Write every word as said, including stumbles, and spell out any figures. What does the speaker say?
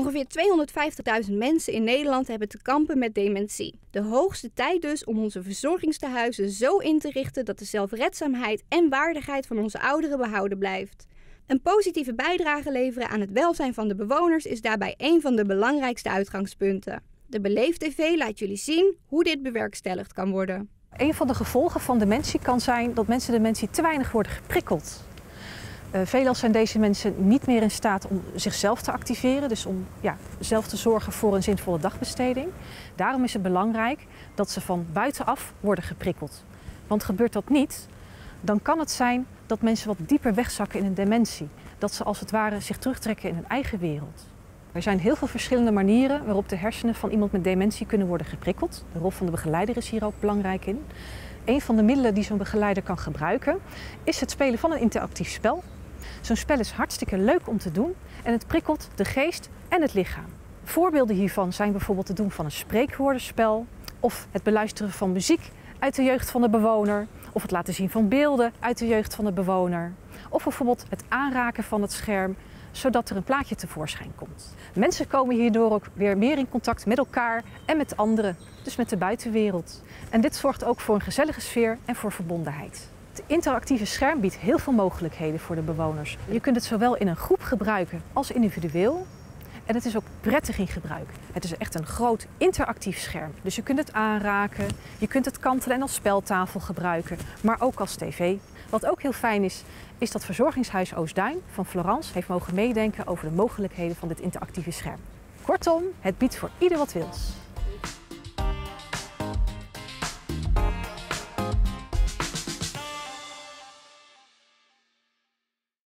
Ongeveer tweehonderdvijftigduizend mensen in Nederland hebben te kampen met dementie. De hoogste tijd dus om onze verzorgingstehuizen zo in te richten dat de zelfredzaamheid en waardigheid van onze ouderen behouden blijft. Een positieve bijdrage leveren aan het welzijn van de bewoners is daarbij een van de belangrijkste uitgangspunten. De Beleef T V laat jullie zien hoe dit bewerkstelligd kan worden. Een van de gevolgen van dementie kan zijn dat mensen dementie te weinig worden geprikkeld. Uh, veelal zijn deze mensen niet meer in staat om zichzelf te activeren, dus om ja, zelf te zorgen voor een zinvolle dagbesteding. Daarom is het belangrijk dat ze van buitenaf worden geprikkeld. Want gebeurt dat niet, dan kan het zijn dat mensen wat dieper wegzakken in een dementie. Dat ze als het ware zich terugtrekken in hun eigen wereld. Er zijn heel veel verschillende manieren waarop de hersenen van iemand met dementie kunnen worden geprikkeld. De rol van de begeleider is hier ook belangrijk in. Een van de middelen die zo'n begeleider kan gebruiken is het spelen van een interactief spel. Zo'n spel is hartstikke leuk om te doen en het prikkelt de geest en het lichaam. Voorbeelden hiervan zijn bijvoorbeeld het doen van een spreekwoordenspel of het beluisteren van muziek uit de jeugd van de bewoner of het laten zien van beelden uit de jeugd van de bewoner of bijvoorbeeld het aanraken van het scherm zodat er een plaatje tevoorschijn komt. Mensen komen hierdoor ook weer meer in contact met elkaar en met anderen, dus met de buitenwereld. En dit zorgt ook voor een gezellige sfeer en voor verbondenheid. Het interactieve scherm biedt heel veel mogelijkheden voor de bewoners. Je kunt het zowel in een groep gebruiken als individueel. En het is ook prettig in gebruik. Het is echt een groot interactief scherm. Dus je kunt het aanraken, je kunt het kantelen en als speltafel gebruiken, maar ook als tv. Wat ook heel fijn is, is dat Verzorgingshuis Oostduin van Florence heeft mogen meedenken over de mogelijkheden van dit interactieve scherm. Kortom, het biedt voor ieder wat wils.